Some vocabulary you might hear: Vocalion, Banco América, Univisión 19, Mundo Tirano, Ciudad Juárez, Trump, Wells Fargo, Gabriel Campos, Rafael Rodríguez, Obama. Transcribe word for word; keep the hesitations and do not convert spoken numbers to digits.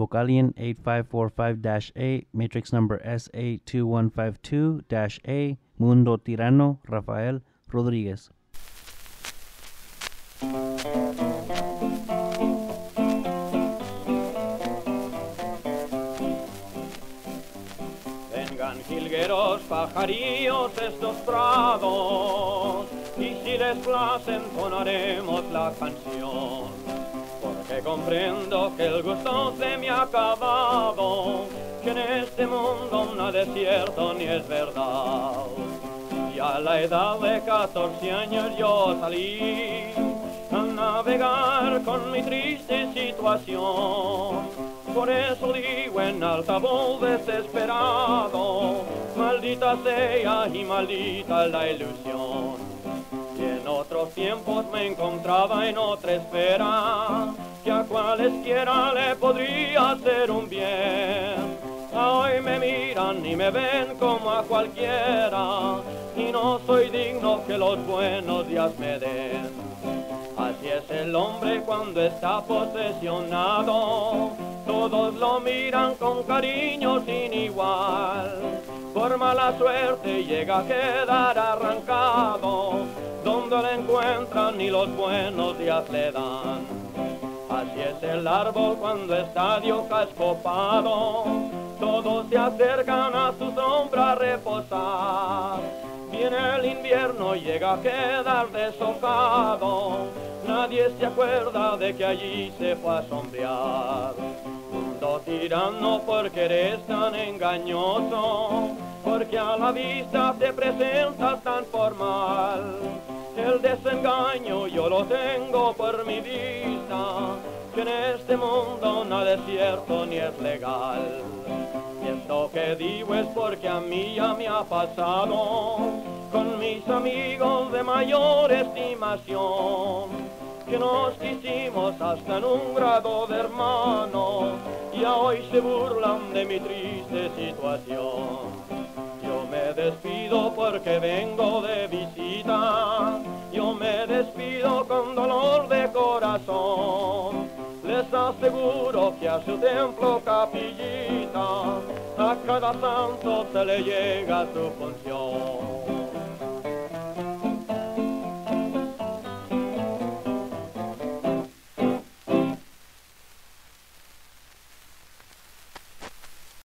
Vocalion eight five four five dash eight, matrix number S eight two one five two dash A, Mundo Tirano, Rafael Rodríguez. Vengan, jilgueros, pajaríos, estos prados, y si les placen sonaremos la canción, porque comprendo que el gusto se me ha acabado, que en este mundo no es cierto ni es verdad. Y a la edad de catorce años yo salí a navegar con mi triste situación, por eso digo en alta voz desesperado, maldita sea y maldita la ilusión. En otros tiempos me encontraba en otra esfera, que a cualesquiera le podría hacer un bien. Hoy me miran y me ven como a cualquiera, y no soy digno que los buenos días me den. Así es el hombre cuando está posesionado, todos lo miran con cariño sin igual. Por mala suerte llega a quedar arrancado, donde le encuentran ni los buenos días le dan. Así es el árbol cuando está de hojas copado, todos se acercan a su sombra a reposar. Viene el invierno, llega a quedar deshojado, nadie se acuerda de que allí se fue a sombrear. Mundo tirano, porque eres tan engañoso, porque a la vista te presentas tan formal. El desengaño yo lo tengo por mi vista, que en este mundo nada es cierto ni es legal. Y esto que digo es porque a mí ya me ha pasado, con mis amigos de mayor estimación, que nos quisimos hasta en un grado de hermano, y hoy se burlan de mi triste situación. Yo me despido porque vengo de visita, yo me despido con dolor de corazón. Les aseguro que a su templo capillita, a cada santo se le llega su función.